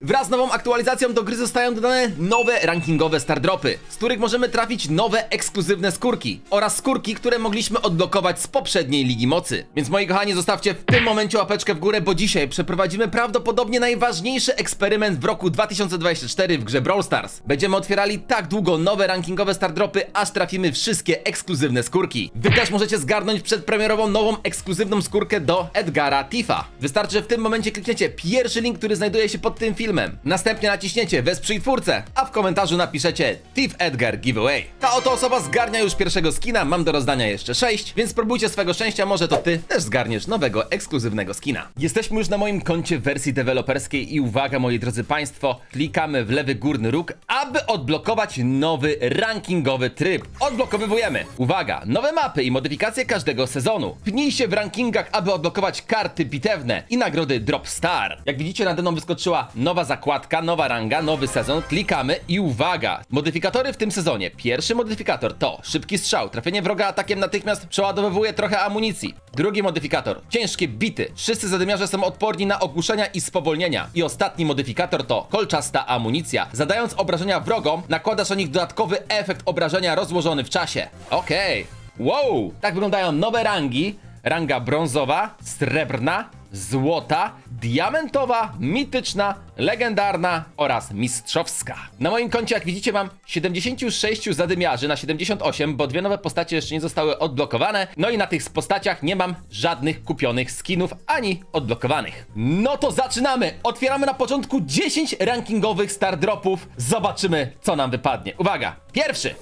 Wraz z nową aktualizacją do gry zostają dodane nowe rankingowe stardropy, z których możemy trafić nowe ekskluzywne skórki oraz skórki, które mogliśmy odblokować z poprzedniej Ligi Mocy. Więc moi kochani, zostawcie w tym momencie łapeczkę w górę, bo dzisiaj przeprowadzimy prawdopodobnie najważniejszy eksperyment w roku 2024 w grze Brawl Stars. Będziemy otwierali tak długo nowe rankingowe stardropy, aż trafimy wszystkie ekskluzywne skórki. Wy też możecie zgarnąć przedpremierową nową ekskluzywną skórkę do Edgara Tifa. Wystarczy, że w tym momencie klikniecie pierwszy link, który znajduje się pod tym filmem. Następnie naciśniecie wesprzyj twórcę, a w komentarzu napiszecie Thief Edgar Giveaway. Ta oto osoba zgarnia już pierwszego skina, mam do rozdania jeszcze 6, więc spróbujcie swego szczęścia, może to ty też zgarniesz nowego, ekskluzywnego skina. Jesteśmy już na moim koncie w wersji deweloperskiej i uwaga, moi drodzy państwo, klikamy w lewy górny róg, aby odblokować nowy rankingowy tryb. Odblokowywujemy, uwaga, nowe mapy i modyfikacje każdego sezonu. Pnij się w rankingach, aby odblokować karty bitewne i nagrody Drop Star. Jak widzicie, nade mną wyskoczyła nowa zakładka, nowa ranga, nowy sezon. Klikamy i uwaga, modyfikatory w tym sezonie. Pierwszy modyfikator to szybki strzał, trafienie wroga atakiem natychmiast przeładowywuje trochę amunicji. Drugi modyfikator, ciężkie bity, wszyscy zadymiarze są odporni na ogłuszenia i spowolnienia. I ostatni modyfikator to kolczasta amunicja, zadając obrażenia wrogom nakładasz na nich dodatkowy efekt obrażenia rozłożony w czasie. Okej, wow, tak wyglądają nowe rangi. Ranga brązowa, srebrna, złota, diamentowa, mityczna, legendarna oraz mistrzowska. Na moim koncie, jak widzicie, mam 76 zadymiarzy na 78, bo dwie nowe postacie jeszcze nie zostały odblokowane. No i na tych postaciach nie mam żadnych kupionych skinów ani odblokowanych. No to zaczynamy! Otwieramy na początku 10 rankingowych stardropów. Zobaczymy, co nam wypadnie. Uwaga! Pierwszy!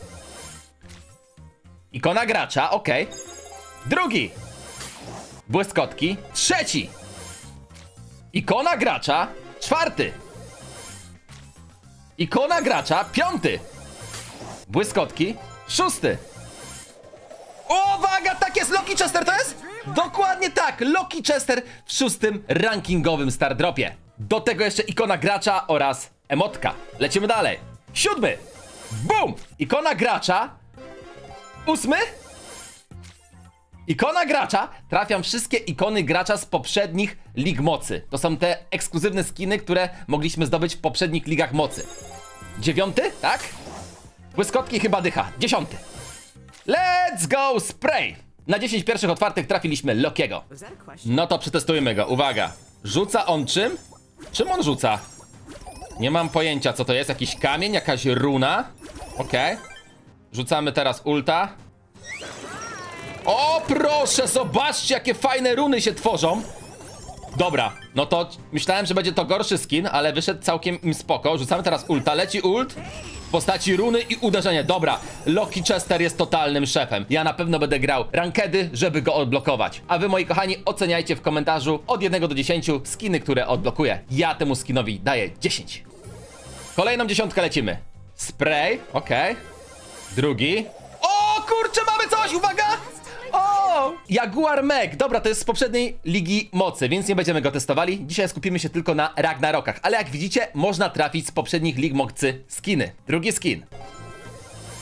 Ikona gracza, ok. Drugi! Błyskotki. Trzeci! Ikona gracza. Czwarty! Ikona gracza. Piąty! Błyskotki. Szósty! Uwaga, tak jest! Loki Chester to jest? Dokładnie tak! Loki Chester w 6. rankingowym stardropie. Do tego jeszcze ikona gracza oraz emotka. Lecimy dalej. 7! Bum! Ikona gracza. 8! Ikona gracza. Trafiam wszystkie ikony gracza z poprzednich lig mocy. To są te ekskluzywne skiny, które mogliśmy zdobyć w poprzednich ligach mocy. 9, tak? Błyskotki chyba dycha. 10. Let's go spray! Na 10 pierwszych otwartych trafiliśmy Lokiego. No to przetestujmy go. Uwaga. Rzuca on czym? Czym on rzuca? Nie mam pojęcia, co to jest. Jakiś kamień, jakaś runa. Okej. Rzucamy teraz ulta. O proszę, zobaczcie, jakie fajne runy się tworzą. Dobra, no to myślałem, że będzie to gorszy skin, ale wyszedł całkiem im spoko. Rzucamy teraz ulta, leci ult w postaci runy i uderzenie. Dobra, Loki Chester jest totalnym szefem. Ja na pewno będę grał rankedy, żeby go odblokować. A wy, moi kochani, oceniajcie w komentarzu od 1 do 10 skiny, które odblokuję. Ja temu skinowi daję 10. Kolejną 10 lecimy. Spray, okej. Drugi. O kurczę, mamy coś, uwaga! Jaguar Meg, dobra, to jest z poprzedniej Ligi Mocy, więc nie będziemy go testowali. Dzisiaj skupimy się tylko na Ragnarokach, ale jak widzicie, można trafić z poprzednich Lig Mocy skiny. Drugi skin.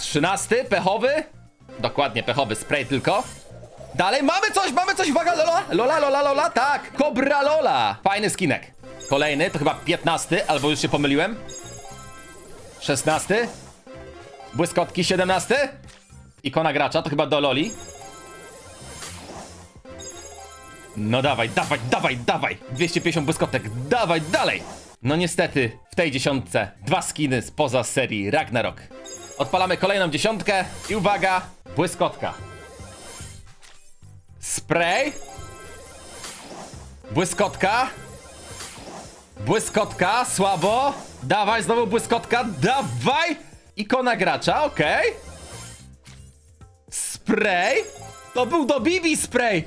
13, pechowy. Dokładnie, pechowy, spray tylko. Dalej, mamy coś, uwaga, Lola. Lola, tak, Kobra Lola. Fajny skinek. Kolejny, to chyba 15, albo już się pomyliłem. 16. Błyskotki, 17. Ikona gracza, to chyba do Loli. No dawaj, dawaj. 250 błyskotek, dawaj dalej. No niestety, w tej 10 dwa skiny spoza serii Ragnarok. Odpalamy kolejną 10 i uwaga, błyskotka. Spray. Błyskotka. Błyskotka, słabo. Dawaj, znowu błyskotka, dawaj. Ikona gracza, okej. Spray. To był do Bibi spray.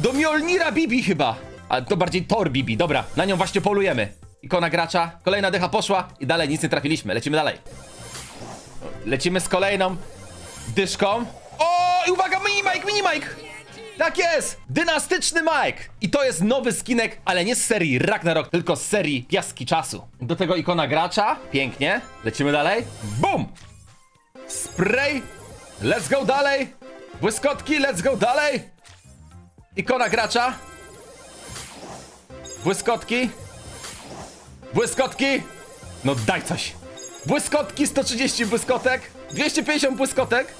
Do Mjolnira Bibi chyba. Ale to bardziej Thor Bibi, dobra, na nią właśnie polujemy. Ikona gracza, kolejna dycha poszła i dalej nic nie trafiliśmy, lecimy dalej. Lecimy z kolejną dyszką. O, i uwaga, mini Mike. Tak jest, Dynastyczny Mike. I to jest nowy skinek, ale nie z serii Ragnarok, tylko z serii Piaski Czasu. Do tego ikona gracza, pięknie. Lecimy dalej, bum. Spray, let's go dalej. Błyskotki, let's go dalej. Ikona gracza. Błyskotki. Błyskotki? No daj coś. Błyskotki, 130 błyskotek, 250 błyskotek.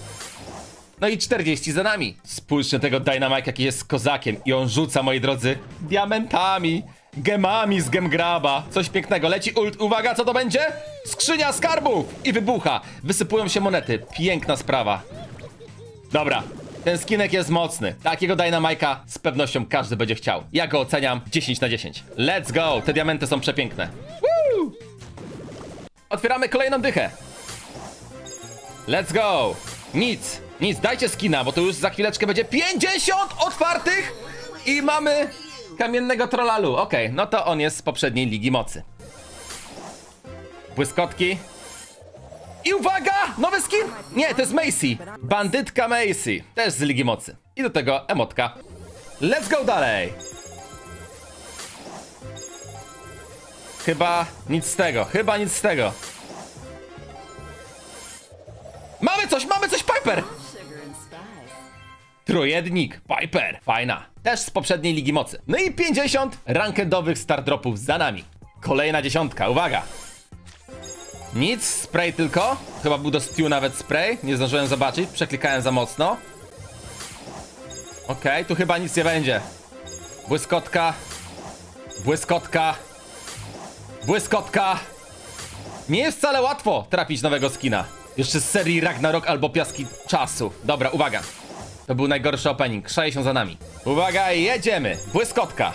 No i 40 za nami. Spójrzcie na tego Dajna Majka, jaki jest kozakiem. I on rzuca, moi drodzy, diamentami, gemami z Gemgraba. Coś pięknego. Leci ult. Uwaga, co to będzie? Skrzynia skarbów! I wybucha. Wysypują się monety. Piękna sprawa. Dobra. Ten skinek jest mocny. Takiego Dajna Majka z pewnością każdy będzie chciał. Ja go oceniam 10 na 10. Let's go! Te diamenty są przepiękne. Woo! Otwieramy kolejną dychę. Let's go! Nic. Nic, dajcie skina, bo to już za chwileczkę będzie 50 otwartych i mamy kamiennego trollalu. Okej, no to on jest z poprzedniej Ligi Mocy. Błyskotki. I uwaga! Nowy skin? Nie, to jest Macy. Bandytka Macy. Też z Ligi Mocy. I do tego emotka. Let's go dalej. Chyba nic z tego. Chyba nic z tego. Mamy coś! Mamy coś! Piper! Trojednik, Piper, fajna. Też z poprzedniej Ligi Mocy. No i 50 rankedowych stardropów za nami. Kolejna dziesiątka, uwaga. Nic, spray tylko. Chyba był do stew nawet spray. Nie zdążyłem zobaczyć, przeklikałem za mocno. Okej, tu chyba nic nie będzie. Błyskotka. Błyskotka. Błyskotka. Nie jest wcale łatwo trafić nowego skina. Jeszcze z serii Ragnarok albo Piaski Czasu. Dobra, uwaga. To był najgorszy opening. 60 za nami. Uwaga, jedziemy. Błyskotka.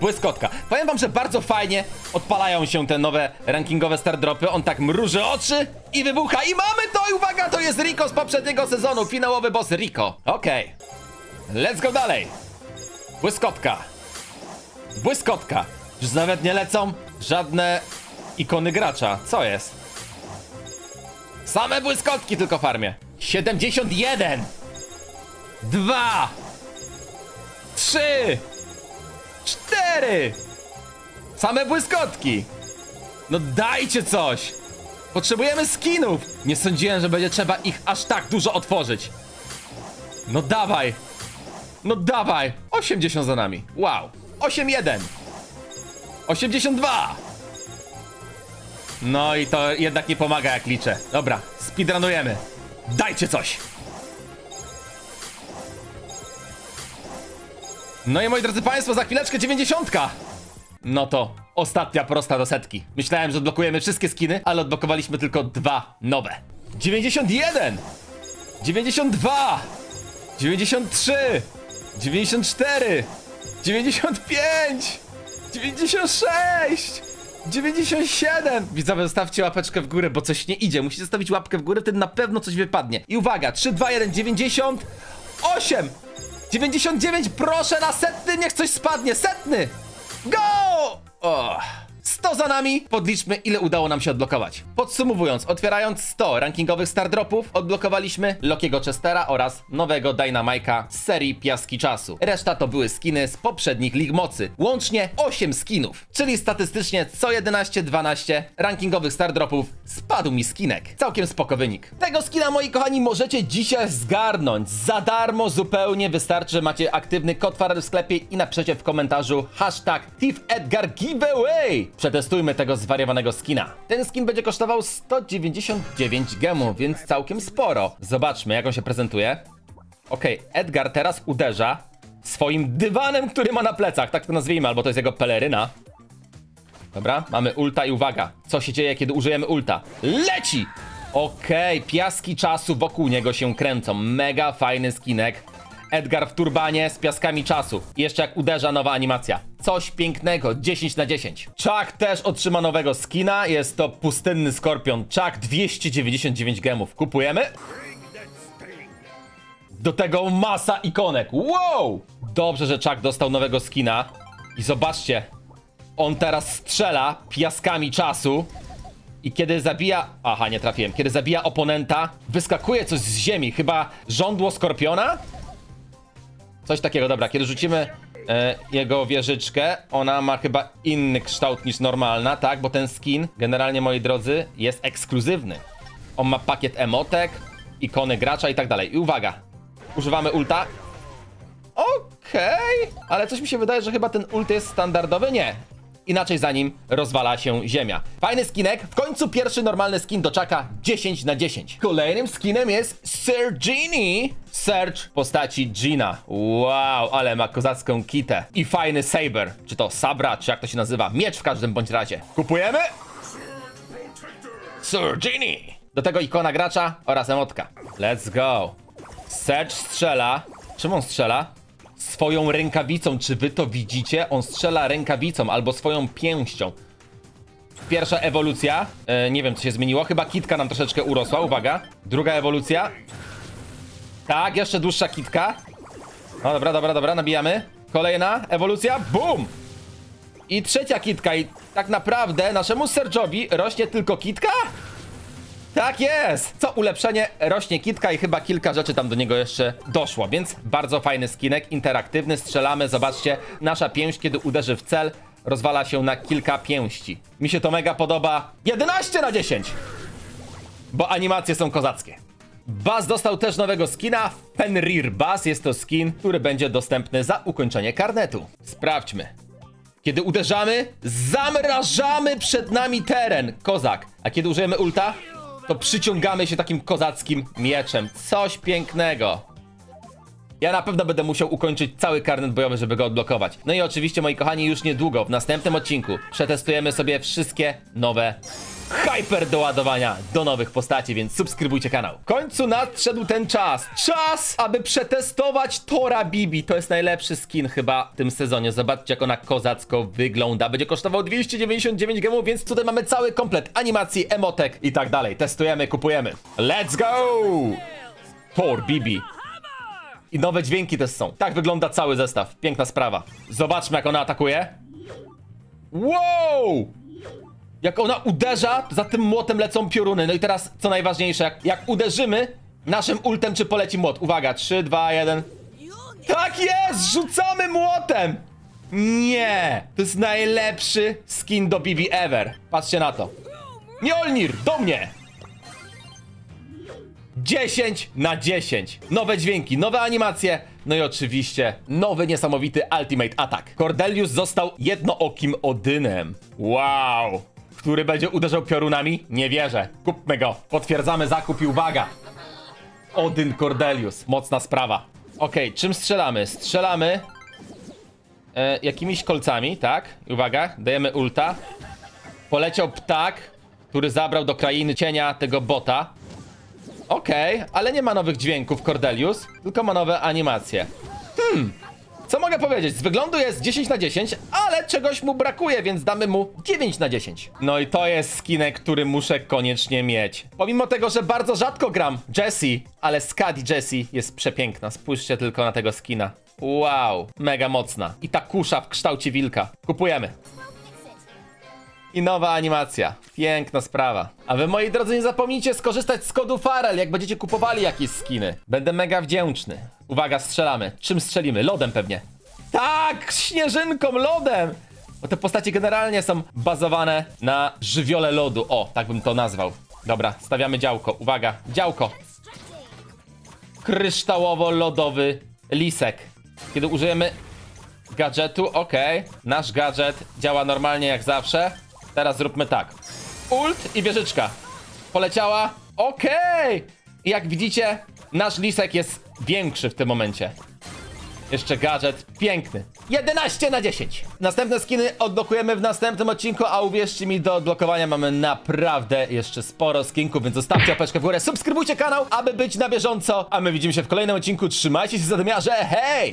Błyskotka. Powiem wam, że bardzo fajnie odpalają się te nowe rankingowe stardropy. On tak mruży oczy i wybucha. I mamy to! I uwaga, to jest Rico z poprzedniego sezonu. Finałowy boss Rico. Okej. Let's go dalej. Błyskotka. Błyskotka. Już nawet nie lecą żadne ikony gracza. Co jest? Same błyskotki tylko farmie. 71 2 3 4 Same błyskotki. No dajcie coś. Potrzebujemy skinów. Nie sądziłem, że będzie trzeba ich aż tak dużo otworzyć. No dawaj. No dawaj. 80 za nami. Wow. 81 82. No i to jednak nie pomaga, jak liczę. Dobra, speedrunujemy. Dajcie coś. No i moi drodzy państwo, za chwileczkę 90. No to ostatnia prosta do setki. Myślałem, że odblokujemy wszystkie skiny, ale odblokowaliśmy tylko dwa nowe. 91 92 93 94 95 96 97! Widzowie, zostawcie łapeczkę w górę, bo coś nie idzie. Musicie zostawić łapkę w górę, wtedy na pewno coś wypadnie. I uwaga, 3, 2, 1, 98! 99, proszę na setny, niech coś spadnie! Setny! Go! O. 100 za nami, podliczmy, ile udało nam się odblokować. Podsumowując, otwierając 100 rankingowych stardropów, odblokowaliśmy Lokiego Chestera oraz nowego Dajna Majka z serii Piaski Czasu. Reszta to były skiny z poprzednich Lig Mocy. Łącznie 8 skinów, czyli statystycznie co 11-12 rankingowych stardropów spadł mi skinek. Całkiem spoko wynik. Tego skina, moi kochani, możecie dzisiaj zgarnąć. Za darmo zupełnie, wystarczy, że macie aktywny kod Farell w sklepie i napiszecie w komentarzu hashtag Thief Edgar Giveaway. Przetestujmy tego zwariowanego skina. Ten skin będzie kosztował 199 gemów, więc całkiem sporo. Zobaczmy, jak on się prezentuje. Okej, Edgar teraz uderza swoim dywanem, który ma na plecach. Tak to nazwijmy, albo to jest jego peleryna. Dobra, mamy ulta i uwaga. Co się dzieje, kiedy użyjemy ulta? Leci! Okej, Piaski Czasu wokół niego się kręcą. Mega fajny skinek. Edgar w turbanie z piaskami czasu. I jeszcze jak uderza, nowa animacja. Coś pięknego, 10 na 10. Chuck też otrzyma nowego skina. Jest to pustynny skorpion. Chuck, 299 gemów. Kupujemy. Do tego masa ikonek. Wow! Dobrze, że Chuck dostał nowego skina. I zobaczcie. On teraz strzela piaskami czasu. I kiedy zabija... Aha, nie trafiłem. Kiedy zabija oponenta, wyskakuje coś z ziemi. Chyba żądło skorpiona? Coś takiego, dobra, kiedy rzucimy jego wieżyczkę, ona ma chyba inny kształt niż normalna, tak? Bo ten skin, generalnie, moi drodzy, jest ekskluzywny. On ma pakiet emotek, ikony gracza i tak dalej. I uwaga, używamy ulta. Okej, ale coś mi się wydaje, że chyba ten ult jest standardowy. Nie, inaczej za nim rozwala się ziemia. Fajny skinek, w końcu pierwszy normalny skin do Chucka, 10/10. Kolejnym skinem jest Sir Genie. Serge w postaci Gina. Wow, ale ma kozacką kitę. I fajny saber, czy to sabra, czy jak to się nazywa, miecz w każdym bądź razie. Kupujemy? Sir Genie. Do tego ikona gracza oraz emotka. Let's go. Serge strzela. Czym on strzela? Swoją rękawicą. Czy wy to widzicie? On strzela rękawicą albo swoją pięścią. Pierwsza ewolucja. Nie wiem, co się zmieniło. Chyba kitka nam troszeczkę urosła. Uwaga. Druga ewolucja. Tak, jeszcze dłuższa kitka. No dobra, dobra, dobra. Nabijamy. Kolejna ewolucja. Bum! I trzecia kitka. I tak naprawdę naszemu Serge'owi rośnie tylko kitka? Tak jest! Co ulepszenie, rośnie kitka i chyba kilka rzeczy tam do niego jeszcze doszło, więc bardzo fajny skinek, interaktywny, strzelamy, zobaczcie, nasza pięść, kiedy uderzy w cel, rozwala się na kilka pięści. Mi się to mega podoba. 11/10! Bo animacje są kozackie. Bas dostał też nowego skina, Fenrir Bas, jest to skin, który będzie dostępny za ukończenie karnetu. Sprawdźmy. Kiedy uderzamy, zamrażamy przed nami teren, kozak. A kiedy użyjemy ulta, to przyciągamy się takim kozackim mieczem. Coś pięknego. Ja na pewno będę musiał ukończyć cały karnet bojowy, żeby go odblokować. No i oczywiście, moi kochani, już niedługo, w następnym odcinku przetestujemy sobie wszystkie nowe hyper doładowania do nowych postaci, więc subskrybujcie kanał. W końcu nadszedł ten czas. Czas, aby przetestować Tora Bibi. To jest najlepszy skin chyba w tym sezonie. Zobaczcie, jak ona kozacko wygląda. Będzie kosztował 299 gemów, więc tutaj mamy cały komplet animacji, emotek i tak dalej. Testujemy, kupujemy. Let's go! Tor Bibi. I nowe dźwięki też są. Tak wygląda cały zestaw. Piękna sprawa. Zobaczmy, jak ona atakuje. Wow! Jak ona uderza, za tym młotem lecą pioruny. No i teraz, co najważniejsze, jak uderzymy naszym ultem, czy poleci młot? Uwaga, 3, 2, 1. Tak jest! Rzucamy młotem! Nie! To jest najlepszy skin do Bibi ever. Patrzcie na to. Mjolnir, do mnie! 10/10. Nowe dźwięki, nowe animacje. No i oczywiście nowy, niesamowity Ultimate Attack. Cordelius został jednookim Odynem. Wow! Który będzie uderzał piorunami? Nie wierzę. Kupmy go. Potwierdzamy zakup i uwaga. Odin Cordelius. Mocna sprawa. Okej, czym strzelamy? Strzelamy jakimiś kolcami, tak? Uwaga, dajemy ulta. Poleciał ptak, który zabrał do krainy cienia tego bota. Okej, ale nie ma nowych dźwięków Cordelius, tylko ma nowe animacje. Co mogę powiedzieć? Z wyglądu jest 10/10, ale czegoś mu brakuje, więc damy mu 9/10. No i to jest skinek, który muszę koniecznie mieć. Pomimo tego, że bardzo rzadko gram Jessie, ale Skadi Jessie jest przepiękna. Spójrzcie tylko na tego skina. Wow, mega mocna. I ta kusza w kształcie wilka. Kupujemy. I nowa animacja. Piękna sprawa. A wy, moi drodzy, nie zapomnijcie skorzystać z kodu Farell, jak będziecie kupowali jakieś skiny. Będę mega wdzięczny. Uwaga, strzelamy. Czym strzelimy? Lodem pewnie. Tak, śnieżynką, lodem. Bo te postacie generalnie są bazowane na żywiole lodu. O, tak bym to nazwał. Dobra, stawiamy działko. Uwaga, działko. Kryształowo-lodowy lisek. Kiedy użyjemy gadżetu, okej. Nasz gadżet działa normalnie jak zawsze. Teraz zróbmy tak. Ult i wieżyczka. Poleciała. Okej. I jak widzicie, nasz lisek jest większy w tym momencie. Jeszcze gadżet. Piękny. 11/10. Następne skiny odblokujemy w następnym odcinku, a uwierzcie mi, do odblokowania mamy naprawdę jeszcze sporo skinków, więc zostawcie łapeczkę w górę, subskrybujcie kanał, aby być na bieżąco, a my widzimy się w kolejnym odcinku. Trzymajcie się, zadymiarze. Hej!